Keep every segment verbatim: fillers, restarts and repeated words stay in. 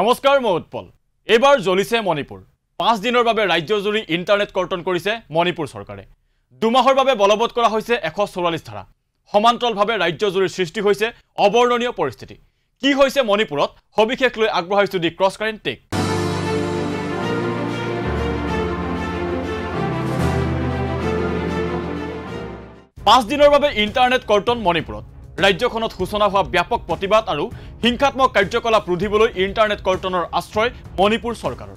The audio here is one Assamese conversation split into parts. নমস্কাৰ মই উৎপল এবাৰ জ্বলিছে মণিপুৰ পাঁচ দিনৰ বাবে ৰাজ্যজুৰি ইন্টাৰনেট কৰ্তন কৰিছে মণিপুৰ চৰকাৰে দুমাহৰ বাবে বলবৎ কৰা হৈছে one forty-four ধাৰা সমান্তৰালভাৱে ৰাজ্যজুৰি সৃষ্টি হৈছে অবৰ্ণনীয় পৰিস্থিতি কি হৈছে মণিপুৰত হবিখেক লৈ আগবঢ়াইছো দি ক্ৰছ কাৰেণ্ট টেক পাঁচ দিনৰ বাবে ইন্টাৰনেট কৰ্তন মণিপুৰত ৰাজ্যখনত সূচনা হোৱা ব্যাপক প্ৰতিবাদ আৰু হিংসাত্মক কাৰ্যকলাপ ৰুধিবলৈ ইন্টাৰনেট কৰ্তনৰ আশ্ৰয় মণিপুৰ চৰকাৰৰ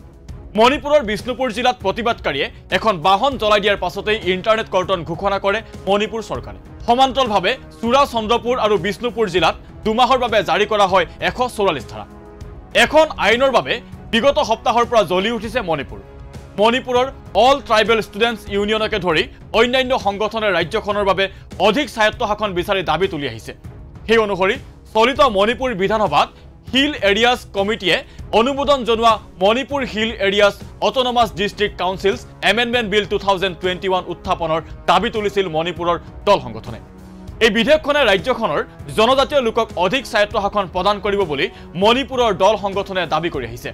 মণিপুৰৰ বিষ্ণুপুৰ জিলাত প্ৰতিবাদকাৰীয়ে এখন বাহন জ্বলাই দিয়াৰ পাছতেই ইন্টাৰনেট কৰ্তন ঘোষণা কৰে মণিপুৰ চৰকাৰে সমান্তৰালভাৱে চুৰা চন্দ্ৰপুৰ আৰু বিষ্ণুপুৰ জিলাত দুমাহৰ বাবে জাৰি কৰা হয় one forty-four ধাৰা এখন আইনৰ বাবে বিগত সপ্তাহৰ পৰা জ্বলি উঠিছে মণিপুৰ মণিপুৰৰ অল ট্ৰাইবেল ষ্টুডেন্টছ ইউনিয়নকে ধৰি অন্যান্য সংগঠনে ৰাজ্যখনৰ বাবে অধিক স্বায়ত্তশাসন বিচাৰি দাবী তুলি আহিছে সেই অনুসৰি চলিত মণিপুৰ বিধানসভাত হিল এৰিয়াছ কমিটিয়ে অনুমোদন জনোৱা Manipur hill areas autonomous district councils amendment bill two thousand twenty-one উত্থাপনৰ দাবী তুলিছিল মণিপুৰৰ দল সংগঠনে এই বিধেয়কখনে ৰাজ্যখনৰ জনজাতীয় লোকক অধিক স্বায়ত্তশাসন প্ৰদান কৰিব বুলি মণিপুৰৰ দল সংগঠনে দাবী কৰি আহিছে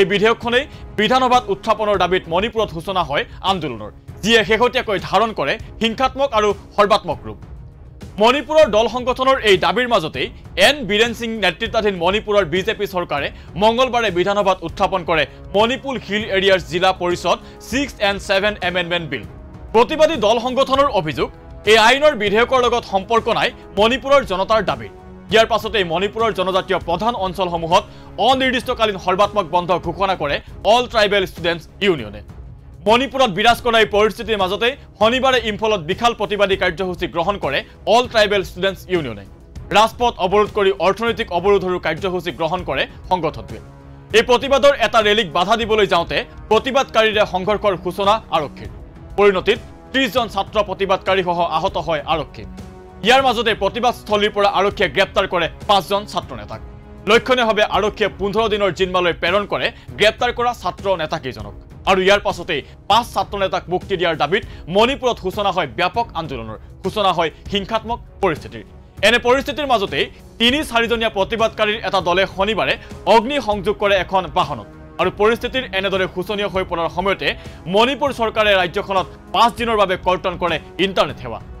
এই বিধেয়কখনে বিধানসভাত উত্থাপনৰ দাবীত মণিপুৰত সূচনা হয় আন্দোলনৰ যিয়ে শেহতীয়াকৈ ধাৰণ কৰে হিংসাত্মক আৰু সৰ্বাত্মক ৰূপ মণিপুৰৰ দল সংগঠনৰ এই দাবীৰ মাজতেই এন বীৰেন সিং নেতৃত্বাধীন মণিপুৰৰ বিজেপি চৰকাৰে মঙ্গলবাৰে বিধানসভাত উত্থাপন কৰে মণিপুৰ হিল এৰিয়াৰ জিলা পৰিষদ six and seven amendment bill প্ৰতিবাদী দল সংগঠনৰ অভিযোগ এই আইনৰ বিধেয়কৰ লগত সম্পৰ্ক নাই মণিপুৰৰ জনতাৰ দাবী ইয়াৰ পাছতে মণিপুৰৰ জনজাতীয় প্ৰধান অঞ্চলসমূহত অনিৰ্দিষ্টকালীন সৰ্বাত্মক বন্ধ ঘোষণা কৰে অল ট্ৰাইবেল ষ্টুডেন্টছ ইউনিয়নে মণিপুৰত বিৰাজ কৰা এই পৰিস্থিতিৰ মাজতে শনিবাৰে ইম্ফলত বিশাল প্ৰতিবাদী কাৰ্যসূচী গ্ৰহণ কৰে অল ট্ৰাইবেল ষ্টুডেন্টছ ইউনিয়নে ৰাজপথ অৱৰোধ কৰি অৰ্থনৈতিক অৱৰোধৰ কাৰ্যসূচী গ্ৰহণ কৰে সংগঠনটোৱে এই প্ৰতিবাদৰ এটা ৰেলীক বাধা দিবলৈ যাওঁতে প্ৰতিবাদকাৰীয়ে সংঘৰ্ষৰ সূচনা আৰক্ষীৰ পৰিণতিত ত্ৰিশ জন ছাত্ৰ প্ৰতিবাদকাৰী সহ আহত হয় আৰক্ষী ইয়াৰ মাজতে প্ৰতিবাদস্থলীৰ পৰা আৰক্ষীয়ে গ্ৰেপ্তাৰ কৰে পাঁচ জন ছাত্ৰ নেতাক লক্ষণীয়ভাৱে আৰক্ষীয়ে পোন্ধৰ দিনৰ জিম্মালৈ প্ৰেৰণ কৰে গ্ৰেপ্তাৰ কৰা ছাত্ৰ নেতাকেইজনক আৰু ইয়াৰ পাছতেই পাঁচ ছাত্ৰ নেতাক মুক্তি দিয়াৰ দাবীত মণিপুৰত সূচনা হয় ব্যাপক আন্দোলনৰ সূচনা হয় হিংসাত্মক পৰিস্থিতিৰ এনে পৰিস্থিতিৰ মাজতেই তিনি চাৰিজনীয়া প্ৰতিবাদকাৰীৰ এটা দলে শনিবাৰে অগ্নি সংযোগ কৰে এখন বাহনত আৰু পৰিস্থিতিৰ এনেদৰে সূচনীয় হৈ পৰাৰ সময়তে মণিপুৰ চৰকাৰে ৰাজ্যখনত পাঁচ দিনৰ বাবে কৰ্তন কৰে ইন্টাৰনেট সেৱা